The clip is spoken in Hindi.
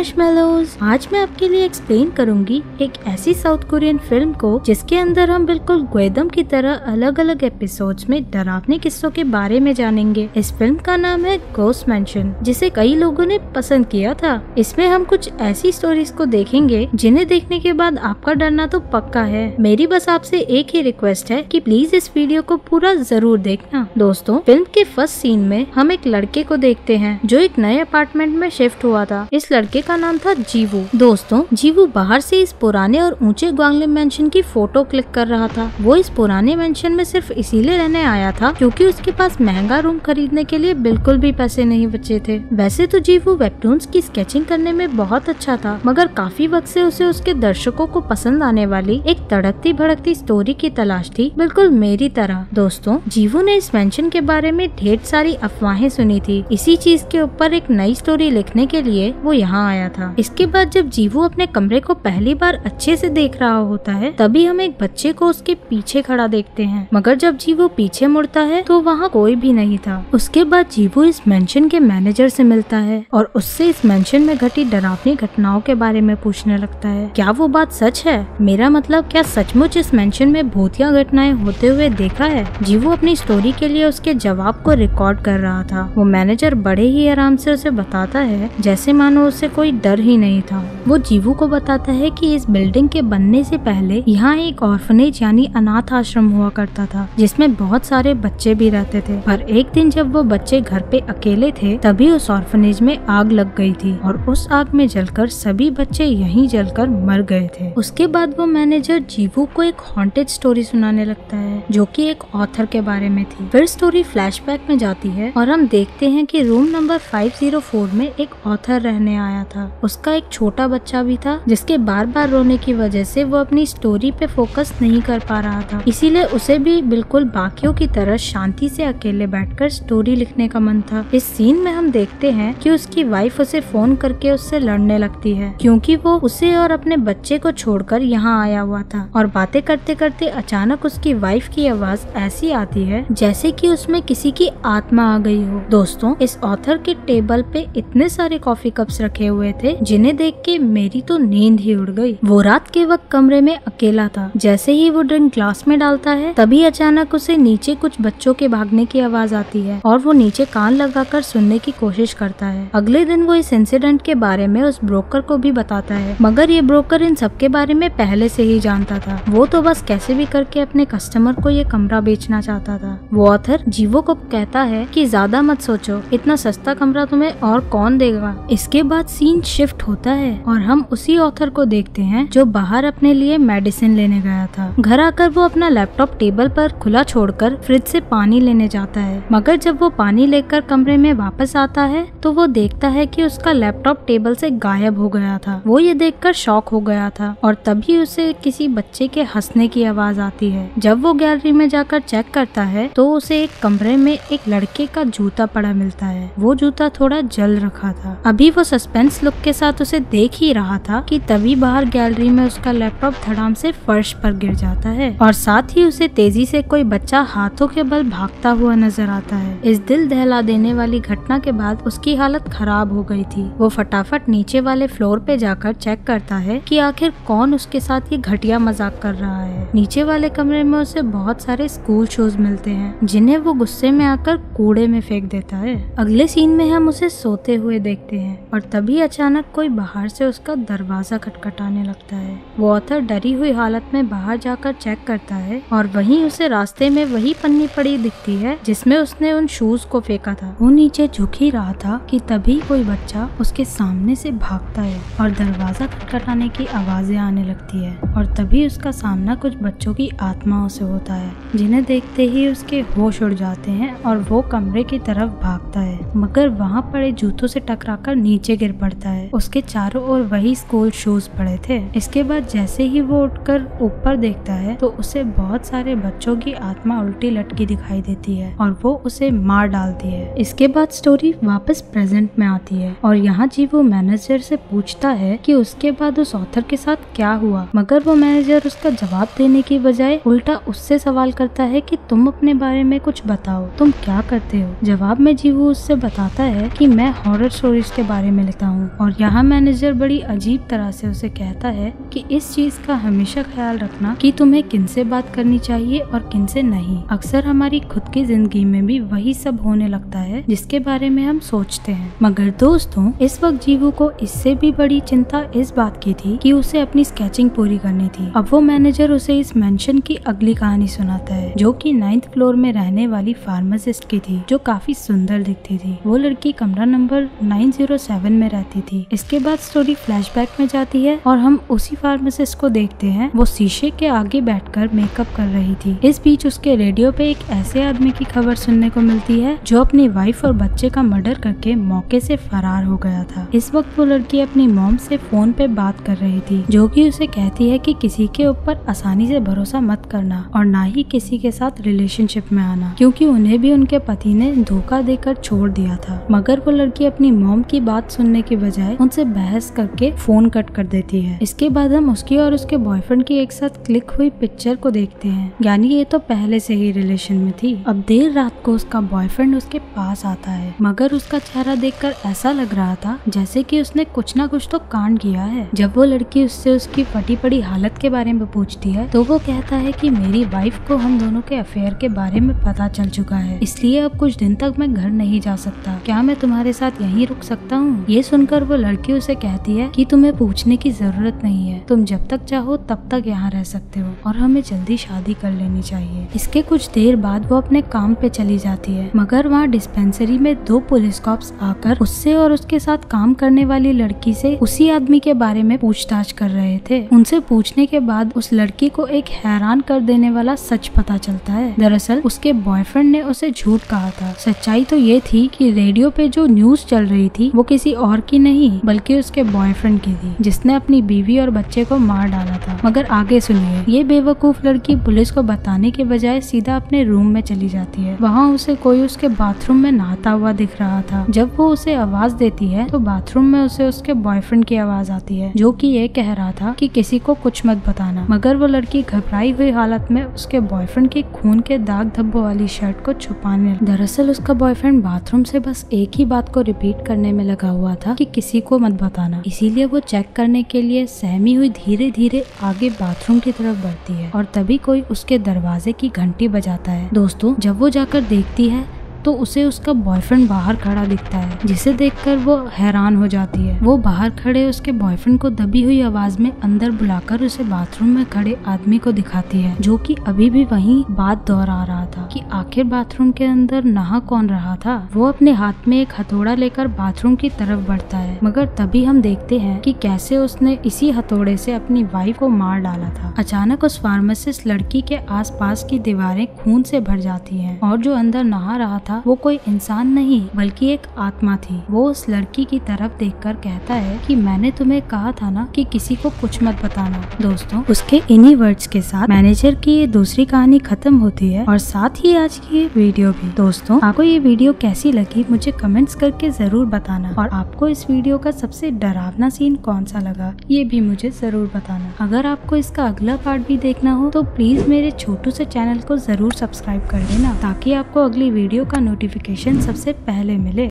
मार्शमेलोज। आज मैं आपके लिए एक्सप्लेन करूंगी एक ऐसी साउथ कोरियन फिल्म को जिसके अंदर हम बिल्कुल गोएदम की तरह अलग अलग एपिसोड्स में डरावने किस्सों के बारे में जानेंगे। इस फिल्म का नाम है घोस्ट मैंशन, जिसे कई लोगों ने पसंद किया था। इसमें हम कुछ ऐसी स्टोरीज को देखेंगे जिन्हें देखने के बाद आपका डरना तो पक्का है। मेरी बस आपसे एक ही रिक्वेस्ट है कि प्लीज इस वीडियो को पूरा जरूर देखना। दोस्तों, फिल्म के फर्स्ट सीन में हम एक लड़के को देखते हैं जो एक नए अपार्टमेंट में शिफ्ट हुआ था। इस लड़के का नाम था जीवू। दोस्तों, जीवू बाहर से इस पुराने और ऊंचे ग्वांगलिम मेंशन की फोटो क्लिक कर रहा था। वो इस पुराने मेंशन में सिर्फ इसीलिए रहने आया था क्योंकि उसके पास महंगा रूम खरीदने के लिए बिल्कुल भी पैसे नहीं बचे थे। वैसे तो जीवू वेबटून्स की स्केचिंग करने में बहुत अच्छा था, मगर काफी वक्त से उसे उसके दर्शकों को पसंद आने वाली एक तड़कती भड़कती स्टोरी की तलाश थी, बिल्कुल मेरी तरह। दोस्तों, जीवू ने इस मेंशन के बारे में ढेर सारी अफवाहें सुनी थी। इसी चीज के ऊपर एक नई स्टोरी लिखने के लिए वो यहाँ आया था। इसके बाद जब जीवू अपने कमरे को पहली बार अच्छे से देख रहा होता है, तभी हम एक बच्चे को उसके पीछे खड़ा देखते हैं, मगर जब जीवू पीछे मुड़ता है तो वहाँ कोई भी नहीं था। उसके बाद जीवू इस मेंशन के मैनेजर से मिलता है और उससे इस मेंशन में घटी डरावनी घटनाओं के बारे में पूछने लगता है। क्या वो बात सच है? मेरा मतलब, क्या सचमुच इस मेंशन में भूतिया घटनाएं होते हुए देखा है? जीवू अपनी स्टोरी के लिए उसके जवाब को रिकॉर्ड कर रहा था। वो मैनेजर बड़े ही आराम से उसे बताता है, जैसे मानो उसे कोई डर ही नहीं था। वो जीवू को बताता है कि इस बिल्डिंग के बनने से पहले यहाँ एक ऑर्फनेज यानी अनाथ आश्रम हुआ करता था, जिसमें बहुत सारे बच्चे भी रहते थे। पर एक दिन जब वो बच्चे घर पे अकेले थे, तभी उस ऑर्फनेज में आग लग गई थी और उस आग में जलकर सभी बच्चे यहीं जलकर मर गए थे। उसके बाद वो मैनेजर जीवू को एक हॉन्टेड स्टोरी सुनाने लगता है जो कि एक ऑथर के बारे में थी। फिर स्टोरी फ्लैशबैक में जाती है और हम देखते हैं कि रूम नंबर 504 में एक ऑथर रहने आया था। उसका एक छोटा बच्चा भी था जिसके बार बार रोने की वजह से वो अपनी स्टोरी पे फोकस नहीं कर पा रहा था, इसीलिए उसे भी बिल्कुल बाकियों की तरह शांति से अकेले बैठकर स्टोरी लिखने का मन था। इस सीन में हम देखते हैं कि उसकी वाइफ उसे फोन करके उससे लड़ने लगती है क्योंकि वो उसे और अपने बच्चे को छोड़कर यहाँ आया हुआ था। और बातें करते करते अचानक उसकी वाइफ की आवाज ऐसी आती है जैसे कि उसमें किसी की आत्मा आ गई हो। दोस्तों, इस ऑथर के टेबल पे इतने सारे कॉफी कप्स रखे हुए थे जिन्हें देख के मेरी तो नींद ही उड़ गई। वो रात के वक्त कमरे में अकेला था। जैसे ही वो ड्रिंक ग्लास में डालता है, तभी अचानक उसे नीचे कुछ बच्चों के भागने की आवाज आती है और वो नीचे कान लगाकर सुनने की कोशिश करता है। अगले दिन वो इस इंसिडेंट के बारे में उस ब्रोकर को भी बताता है, मगर ये ब्रोकर इन सबके बारे में पहले से ही जानता था। वो तो बस कैसे भी करके अपने कस्टमर को ये कमरा बेचना चाहता था। वो ऑथर जीवो को कहता है कि ज्यादा मत सोचो, इतना सस्ता कमरा तुम्हें और कौन देगा। इसके बाद सीन शिफ्ट होता है और हम उसी ऑथर को देखते हैं जो बाहर अपने लिए मेडिसिन लेने गया था। घर आकर वो अपना लैपटॉप टेबल पर खुला छोड़कर फ्रिज से पानी लेने जाता है, मगर जब वो पानी लेकर कमरे में वापस आता है तो वो देखता है कि उसका लैपटॉप टेबल से गायब हो गया था। वो ये देखकर शॉक हो गया था और तभी उसे किसी बच्चे के हंसने की आवाज आती है। जब वो गैलरी में जाकर चेक करता है तो उसे एक कमरे में एक लड़के का जूता पड़ा मिलता है। वो जूता थोड़ा जल रखा था। अभी वो सस्पेंस लुक के साथ उसे देख ही रहा था कि तभी बाहर गैलरी में उसका लैपटॉप धड़ाम से फर्श पर गिर जाता है और साथ ही उसे तेजी से कोई बच्चा हाथों के बल भागता हुआ नजर आता है। इस दिल दहला देने वाली घटना के बाद उसकी हालत खराब हो गई थी। वो फटाफट नीचे वाले फ्लोर पे जाकर चेक करता है कि आखिर कौन उसके साथ ये घटिया मजाक कर रहा है। नीचे वाले कमरे में उसे बहुत सारे स्कूल शूज मिलते हैं जिन्हें वो गुस्से में आकर कूड़े में फेंक देता है। अगले सीन में हम उसे सोते हुए देखते हैं और तभी अचानक कोई बाहर से उसका दरवाजा खटखटाने लगता है। वो ऑथर डरी हुई हालत में बाहर जाकर चेक करता है और वहीं उसे रास्ते में वही पन्नी पड़ी दिखती है जिसमें उसने उन शूज को फेंका था। वो नीचे झुक ही रहा था कि तभी कोई बच्चा उसके सामने से भागता है और दरवाजा खटखटाने की आवाजें आने लगती है और तभी उसका सामना कुछ बच्चों की आत्माओं से होता है जिन्हें देखते ही उसके होश उड़ जाते हैं और वो कमरे की तरफ भागता है, मगर वहाँ पड़े जूतों से टकराकर नीचे गिर पड़ता है। उसके चारों ओर वही स्कूल शूज पड़े थे। इसके बाद जैसे ही वो उठकर ऊपर देखता है तो उसे बहुत सारे बच्चों की आत्मा उल्टी लटकी दिखाई देती है और वो उसे मार डालती है। इसके बाद स्टोरी वापस प्रेजेंट में आती है और यहाँ जीवो मैनेजर से पूछता है कि उसके बाद उस ऑथर के साथ क्या हुआ, मगर वो मैनेजर उसका जवाब देने की बजाय उल्टा उससे सवाल करता है कि तुम अपने बारे में कुछ बताओ, तुम क्या करते हो। जवाब में जीवू उससे बताता है कि मैं हॉरर स्टोरीज के बारे में लिखता हूँ और यहाँ मैनेजर बड़ी अजीब तरह से उसे कहता है कि इस चीज का हमेशा ख्याल रखना कि तुम्हें किनसे बात करनी चाहिए और किनसे नहीं। अक्सर हमारी खुद की जिंदगी में भी वही सब होने लगता है जिसके बारे में हम सोचते हैं। मगर दोस्तों, इस वक्त जीवू को इससे भी बड़ी चिंता इस बात की थी कि उसे अपनी स्केचिंग पूरी करनी थी। अब वो मैनेजर उसे इस मेंशन की अगली कहानी सुनाता है जो कि 9th फ्लोर में रहने वाली फार्मासिस्ट की थी, जो काफी सुंदर दिखती थी। वो लड़की कमरा नंबर 907 में रहती थी। इसके बाद स्टोरी फ्लैशबैक में जाती है और हम उसी फार्मासिस्ट को देखते हैं, वो शीशे के आगे बैठकर मेकअप कर रही थी। इस बीच उसके रेडियो पे एक ऐसे आदमी की खबर सुनने को मिलती है जो अपनी वाइफ और बच्चे का मर्डर करके मौके से फरार हो गया था। इस वक्त वो लड़की अपनी मॉम से फोन पे बात कर रही थी, जो कि उसे कहती है कि किसी के ऊपर आसानी से भरोसा मत करना और ना ही किसी के साथ रिलेशनशिप में आना, क्योंकि उन्हें भी उनके पति ने धोखा देकर छोड़ दिया था। मगर वो लड़की अपनी मॉम की बात सुनने के बजाय उनसे बहस करके फोन कट कर देती है। इसके बाद हम उसकी और उसके बॉयफ्रेंड की एक साथ क्लिक हुई पिक्चर को देखते हैं, यानी ये तो पहले से ही रिलेशन में थी। अब देर रात को उसका बॉयफ्रेंड उसके पास आता है, मगर उसका चेहरा देखकर ऐसा लग रहा था जैसे कि उसने कुछ ना कुछ तो कांड किया है। जब वो लड़की उससे उसकी फटी पड़ी हालत के बारे में पूछती है तो वो कहता है कि मेरी वाइफ को हम दोनों के अफेयर के बारे में पता चल चुका है, इसलिए अब कुछ दिन तक मैं घर नहीं जा सकता, क्या मैं तुम्हारे साथ यहीं रुक सकता हूँ? ये सुनकर वो लड़की उसे कहती है कि तुम्हें पूछने की जरूरत नहीं है, तुम जब तक चाहो तब तक यहाँ रह सकते हो और हमें जल्दी शादी कर लेनी चाहिए। इसके कुछ देर बाद वो अपने काम पे चली जाती है, मगर वहाँ डिस्पेंसरी में 2 पुलिस कॉप्स आकर उससे और उसके साथ काम करने वाली लड़की से उसी आदमी के बारे में पूछताछ कर रहे थे। उनसे पूछने के बाद उस लड़की को एक हैरान कर देने वाला सच पता चलता है। दरअसल उसके बॉयफ्रेंड ने उसे झूठ कहा था। सच्चाई तो ये थी कि रेडियो पे जो न्यूज चल रही थी वो किसी और की नहीं बल्कि उसके बॉयफ्रेंड की थी, जिसने अपनी बीवी और बच्चे को मार डाला था। मगर आगे सुनिए। ये बेवकूफ लड़की पुलिस को बताने के बजाय सीधा अपने रूम में चली जाती है। वहाँ उसे कोई उसके बाथरूम में नहाता हुआ दिख रहा था। जब वो उसे आवाज देती है तो बाथरूम में उसे उसके बॉयफ्रेंड की आवाज आती है, जो कि ये कह रहा था कि किसी को कुछ मत बताना। मगर वो लड़की घबराई हुई हालत में उसके बॉयफ्रेंड की खून के दाग धब्बों वाली शर्ट को छुपाने लगी। दरअसल उसका बॉयफ्रेंड बाथरूम से बस एक ही बात को रिपीट करने में लगा हुआ था कि किसी को मत बताना। इसीलिए वो चेक करने के लिए सहमी हुई धीरे धीरे आगे बाथरूम की तरफ बढ़ती है और तभी कोई उसके दरवाजे की घंटी बजाता है। दोस्तों, जब वो जाकर देखती है तो उसे उसका बॉयफ्रेंड बाहर खड़ा दिखता है, जिसे देखकर वो हैरान हो जाती है। वो बाहर खड़े उसके बॉयफ्रेंड को दबी हुई आवाज में अंदर बुलाकर उसे बाथरूम में खड़े आदमी को दिखाती है, जो कि अभी भी वही बात दोहरा रहा था कि आखिर बाथरूम के अंदर नहा कौन रहा था। वो अपने हाथ में एक हथौड़ा लेकर बाथरूम की तरफ बढ़ता है, मगर तभी हम देखते है कि कैसे उसने इसी हथौड़े से अपनी वाइफ को मार डाला था। अचानक उस फार्मासिस्ट लड़की के आस पास की दीवारें खून से भर जाती है और जो अंदर नहा रहा था वो कोई इंसान नहीं बल्कि एक आत्मा थी। वो उस लड़की की तरफ देखकर कहता है कि मैंने तुम्हें कहा था ना कि किसी को कुछ मत बताना। दोस्तों, उसके इन्हीं वर्ड्स के साथ मैनेजर की ये दूसरी कहानी खत्म होती है और साथ ही आज की वीडियो भी। दोस्तों, आपको ये वीडियो कैसी लगी मुझे कमेंट्स करके जरूर बताना, और आपको इस वीडियो का सबसे डरावना सीन कौन सा लगा ये भी मुझे जरूर बताना। अगर आपको इसका अगला पार्ट भी देखना हो तो प्लीज मेरे छोटू से चैनल को जरूर सब्सक्राइब कर लेना, ताकि आपको अगली वीडियो का नोटिफिकेशन सबसे पहले मिले।